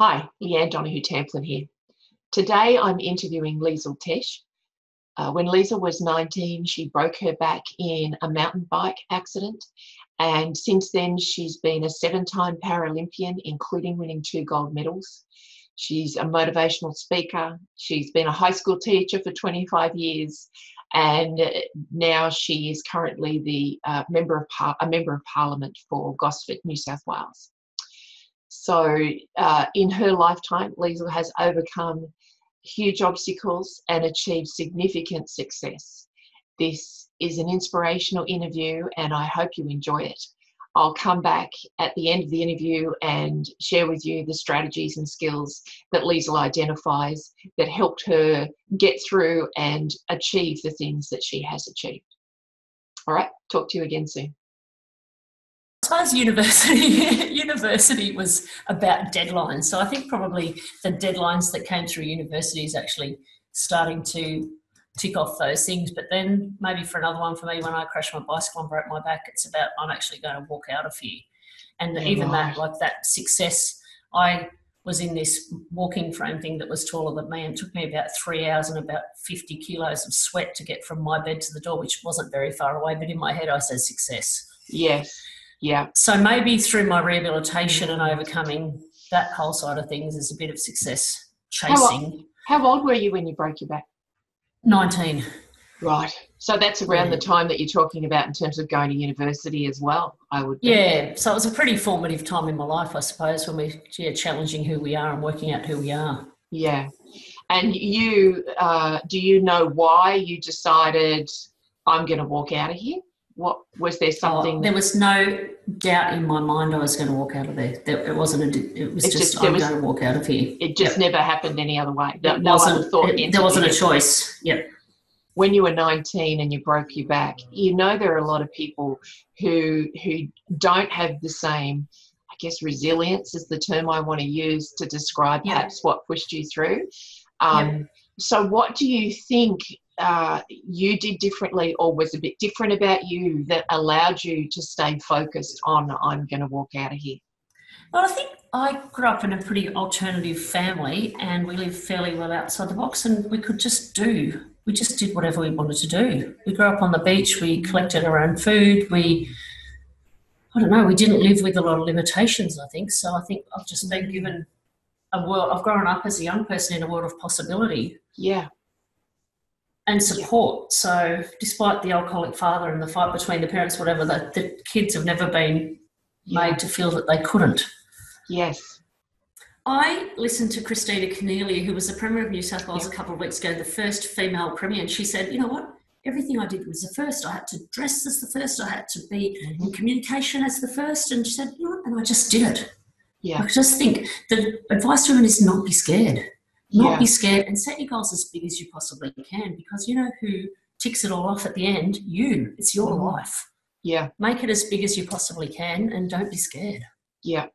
Hi, Leanne Donahue-Tamplin here. Today I'm interviewing Liesl Tesh. When Liesl was 19, she broke her back in a mountain bike accident, and since then she's been a 7-time Paralympian, including winning 2 gold medals. She's a motivational speaker. She's been a high school teacher for 25 years, and now she is currently a member of Parliament for Gosford, New South Wales. So in her lifetime, Liesl has overcome huge obstacles and achieved significant success. This is an inspirational interview and I hope you enjoy it. I'll come back at the end of the interview and share with you the strategies and skills that Liesl identifies that helped her get through and achieve the things that she has achieved. All right, talk to you again soon. As far as university was about deadlines, so I think probably the deadlines that came through university is actually starting to tick off those things. But then maybe for another one for me, when I crashed my bicycle and broke my back, it's about I'm actually going to walk out of here. And that success, I was in this walking frame thing that was taller than me, and it took me about 3 hours and about 50 kilos of sweat to get from my bed to the door, which wasn't very far away. But in my head, I said success. Yes. Yeah. So maybe through my rehabilitation and overcoming that whole side of things is a bit of success chasing. How old were you when you broke your back? 19. Right. So that's around the time that you're talking about in terms of going to university as well, I would think. Yeah. So it was a pretty formative time in my life, I suppose, when we're challenging who we are and working out who we are. Yeah. And you, do you know why you decided I'm going to walk out of here? What was there something? Oh, there was no doubt in my mind I was going to walk out of there. I'm going to walk out of here. It just never happened any other way. There wasn't a choice. Yep. When you were 19 and you broke your back, you know there are a lot of people who don't have the same, I guess, resilience is the term I want to use to describe perhaps what pushed you through. So what do you think you did differently, or was a bit different about you that allowed you to stay focused on I'm going to walk out of here? Well, I think I grew up in a pretty alternative family and we lived fairly well outside the box, and we just did whatever we wanted to do. We grew up on the beach, we collected our own food, we didn't live with a lot of limitations, I think. So I think I've just been given a world, I've grown up as a young person in a world of possibility. Yeah. And support. So despite the alcoholic father and the fight between the parents, whatever, the kids have never been made to feel that they couldn't. Yes. I listened to Christina Keneally, who was the Premier of New South Wales a couple of weeks ago, the first female Premier, and she said, you know what, everything I did was the first. I had to dress as the first. I had to be in communication as the first. And she said, you know what, and I just did it. Yeah. I just think the advice to women is not be scared. Not be scared and set your goals as big as you possibly can, because you know who ticks it all off at the end? You. It's your life. Yeah. Make it as big as you possibly can and don't be scared. Yeah.